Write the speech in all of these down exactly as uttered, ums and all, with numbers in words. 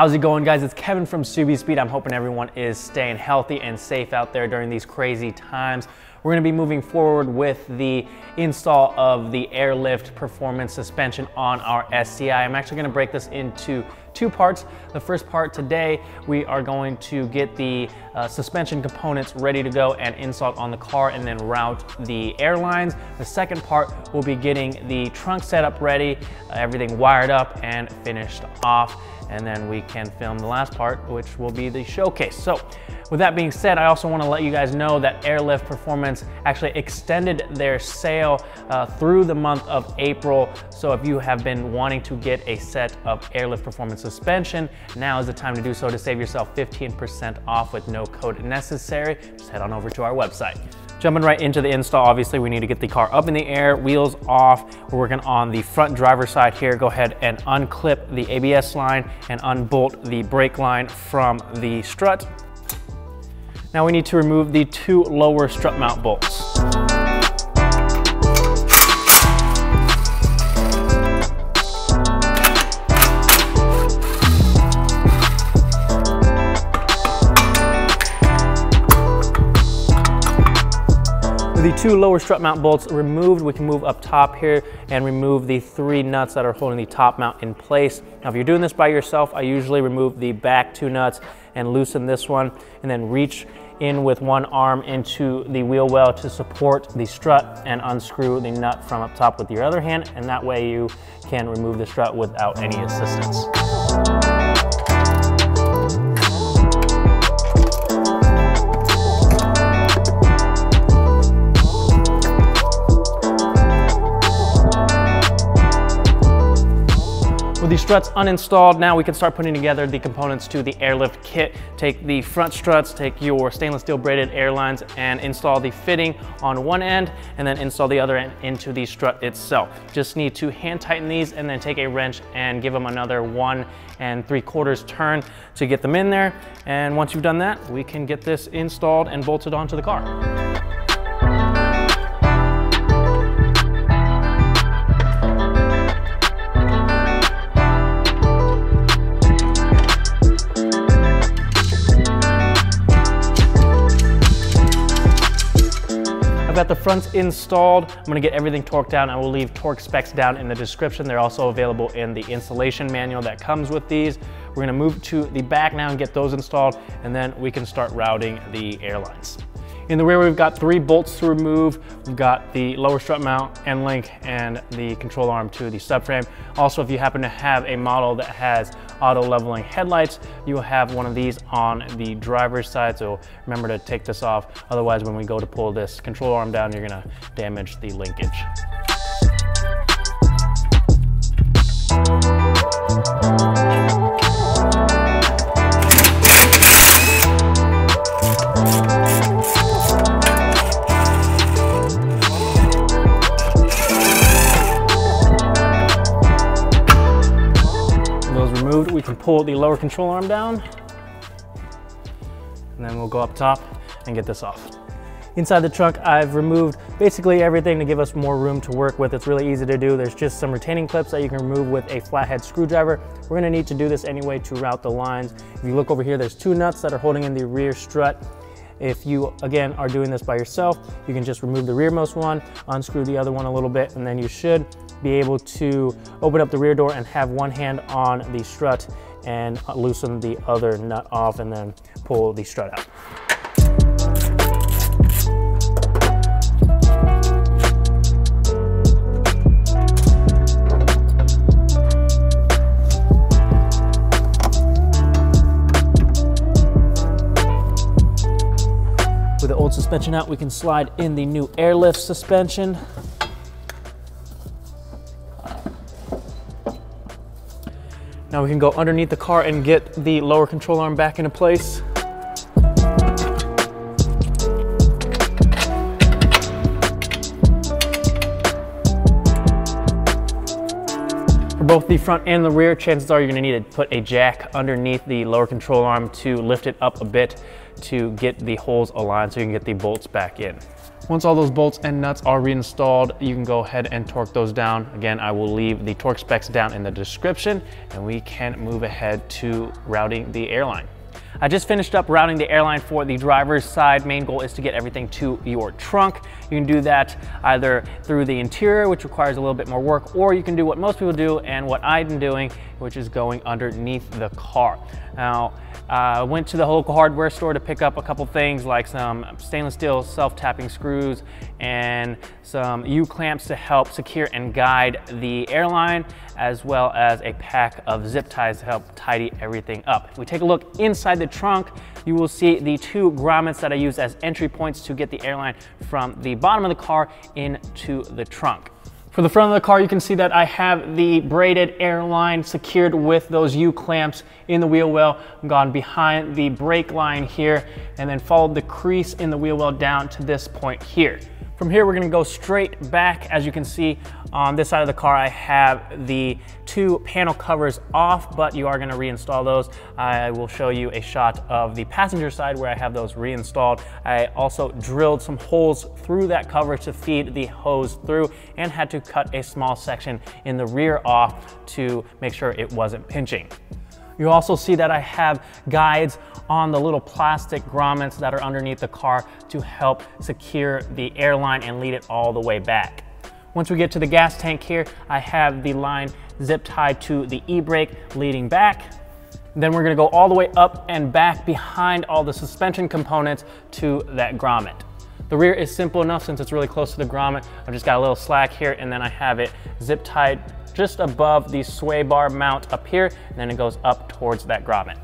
How's it going, guys? It's Kevin from SubiSpeed. I'm hoping everyone is staying healthy and safe out there during these crazy times. We're gonna be moving forward with the install of the Air Lift Performance suspension on our S T I. I'm actually gonna break this into two parts. The first part today, we are going to get the uh, suspension components ready to go and installed on the car and then route the air lines. The second part, we'll be getting the trunk setup ready, uh, everything wired up and finished off. And then we can film the last part, which will be the showcase. So with that being said, I also want to let you guys know that Air Lift Performance actually extended their sale uh, through the month of April. So if you have been wanting to get a set of Air Lift Performance suspension, now is the time to do so to save yourself fifteen percent off with no code necessary. Just head on over to our website. Jumping right into the install, obviously we need to get the car up in the air, wheels off. We're working on the front driver's side here. Go ahead and unclip the A B S line and unbolt the brake line from the strut. Now we need to remove the two lower strut mount bolts. With the two lower strut mount bolts removed, we can move up top here and remove the three nuts that are holding the top mount in place. Now, if you're doing this by yourself, I usually remove the back two nuts and loosen this one, and then reach in with one arm into the wheel well to support the strut and unscrew the nut from up top with your other hand, and that way you can remove the strut without any assistance. With the struts uninstalled, now we can start putting together the components to the Air Lift kit. Take the front struts, take your stainless steel braided air lines, and install the fitting on one end and then install the other end into the strut itself. Just need to hand tighten these and then take a wrench and give them another one and three quarters turn to get them in there. And once you've done that, we can get this installed and bolted onto the car. Got the fronts installed. I'm gonna get everything torqued down. I will leave torque specs down in the description. They're also available in the installation manual that comes with these. We're gonna move to the back now and get those installed, and then we can start routing the air lines. In the rear, we've got three bolts to remove. We've got the lower strut mount, end link, and the control arm to the subframe. Also, if you happen to have a model that has auto leveling headlights, you will have one of these on the driver's side, so remember to take this off. Otherwise, when we go to pull this control arm down, you're gonna damage the linkage. We can pull the lower control arm down, and then we'll go up top and get this off. Inside the trunk, I've removed basically everything to give us more room to work with. It's really easy to do. There's just some retaining clips that you can remove with a flathead screwdriver. We're gonna need to do this anyway to route the lines. If you look over here, there's two nuts that are holding in the rear strut. If you, again, are doing this by yourself, you can just remove the rearmost one, unscrew the other one a little bit, and then you should be able to open up the rear door and have one hand on the strut and loosen the other nut off and then pull the strut out. With the old suspension out, we can slide in the new Air Lift suspension. Now we can go underneath the car and get the lower control arm back into place. For both the front and the rear, chances are you're gonna need to put a jack underneath the lower control arm to lift it up a bit to get the holes aligned so you can get the bolts back in. Once all those bolts and nuts are reinstalled, you can go ahead and torque those down. Again, I will leave the torque specs down in the description, and we can move ahead to routing the airline. I just finished up routing the airline for the driver's side. Main goal is to get everything to your trunk. You can do that either through the interior, which requires a little bit more work, or you can do what most people do and what I've been doing, which is going underneath the car. Now, I uh, went to the local hardware store to pick up a couple things like some stainless steel self-tapping screws and some U-clamps to help secure and guide the airline, as well as a pack of zip ties to help tidy everything up. If we take a look inside the trunk, you will see the two grommets that I use as entry points to get the airline from the bottom of the car into the trunk. For the front of the car, you can see that I have the braided airline secured with those U-clamps in the wheel well. I've gone behind the brake line here and then followed the crease in the wheel well down to this point here. From here, we're gonna go straight back. As you can see on this side of the car, I have the two panel covers off, but you are gonna reinstall those. I will show you a shot of the passenger side where I have those reinstalled. I also drilled some holes through that cover to feed the hose through and had to cut a small section in the rear off to make sure it wasn't pinching. You also see that I have guides on the little plastic grommets that are underneath the car to help secure the airline and lead it all the way back. Once we get to the gas tank here, I have the line zip tied to the e-brake leading back. Then we're gonna go all the way up and back behind all the suspension components to that grommet. The rear is simple enough since it's really close to the grommet. I've just got a little slack here and then I have it zip tied just above the sway bar mount up here, and then it goes up towards that grommet.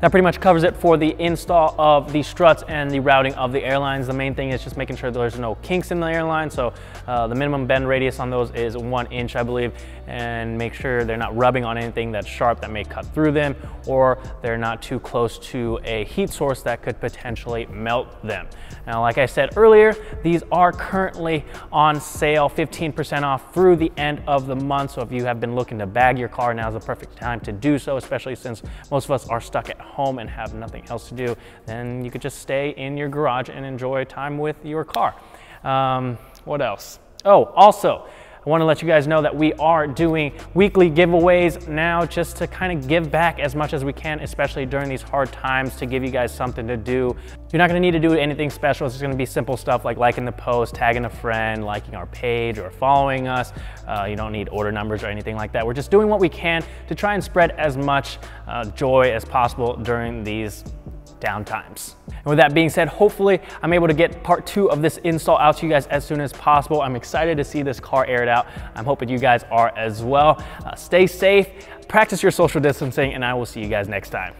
That pretty much covers it for the install of the struts and the routing of the airlines. The main thing is just making sure there's no kinks in the airline. So uh, the minimum bend radius on those is one inch, I believe, and make sure they're not rubbing on anything that's sharp that may cut through them, or they're not too close to a heat source that could potentially melt them. Now, like I said earlier, these are currently on sale, fifteen percent off through the end of the month. So if you have been looking to bag your car, now's the perfect time to do so, especially since most of us are stuck at home home and have nothing else to do. Then you could just stay in your garage and enjoy time with your car. Um, what else? Oh, also, I want to let you guys know that we are doing weekly giveaways now just to kind of give back as much as we can, especially during these hard times, to give you guys something to do. You're not going to need to do anything special. It's just going to be simple stuff like liking the post, tagging a friend, liking our page, or following us. Uh, you don't need order numbers or anything like that. We're just doing what we can to try and spread as much uh, joy as possible during these down times. And with that being said, hopefully I'm able to get part two of this install out to you guys as soon as possible. I'm excited to see this car aired out. I'm hoping you guys are as well. Uh, stay safe, practice your social distancing, and I will see you guys next time.